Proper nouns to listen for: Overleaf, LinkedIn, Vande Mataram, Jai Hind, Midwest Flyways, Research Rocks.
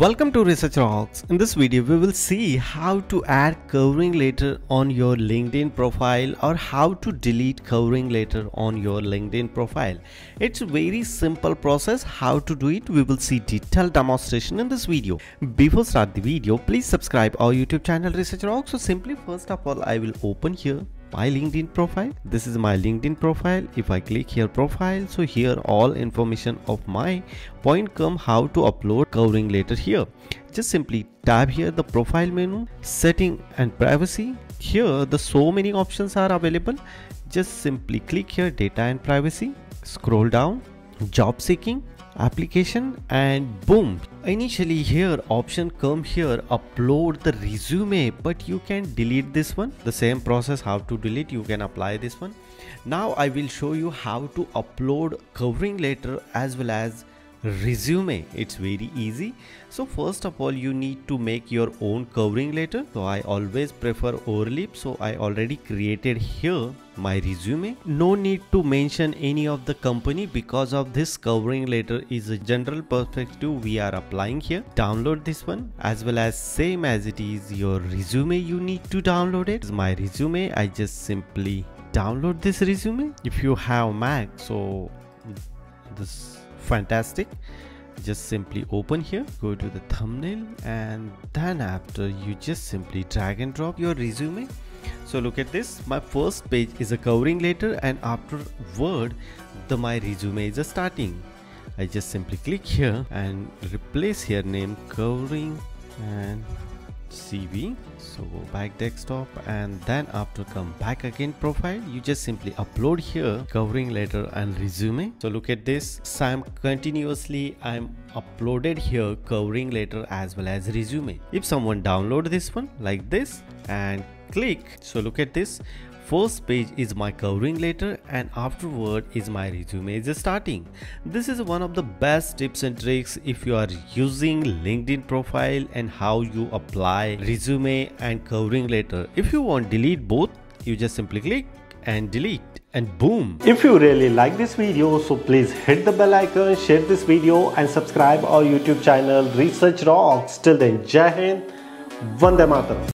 Welcome to Research Rocks. In this video, we will see how to add covering letter on your LinkedIn profile or how to delete covering letter on your LinkedIn profile. It's a very simple process. How to do it, we will see detailed demonstration in this video. Before start the video, please subscribe our YouTube channel Research Rocks. So simply first of all, I will open here my LinkedIn profile. This is my LinkedIn profile. If I click here profile, so here all information of my point come how to upload covering letter here. Just simply tap here the profile menu, setting and privacy. Here the so many options are available. Just simply click here data and privacy, scroll down, job seeking, application, and boom, initially here option come here upload the resume, but you can delete this one. The same process how to delete, you can apply this one. Now I will show you how to upload covering letter as well as resume. It's very easy. So first of all, you need to make your own covering letter. So I always prefer Overleaf, so I already created here my resume. No need to mention any of the company because of this covering letter is a general perspective we are applying here. Download this one as well as same as it is your resume, you need to download it. My resume, I just simply download this resume. If you have Mac, so this fantastic. Just simply open here, go to the thumbnail, and then after you just simply drag and drop your resume. So look at this, my first page is a covering letter, and afterward the my resume is a starting. I just simply click here and replace here name covering and CV. So go back desktop, and then after come back again profile, you just simply upload here covering letter and resume. So look at this, I'm continuously uploaded here covering letter as well as resume. If someone download this one like this and click, so look at this, first page is my covering letter and afterward is my resume is starting. This is one of the best tips and tricks if you are using LinkedIn profile and how you apply resume and covering letter. If you want delete both, you just simply click and delete, and boom. If you really like this video, so please hit the bell icon, share this video, and subscribe our YouTube channel Research Rocks. Till then, Jai Hind, Vande Mataram.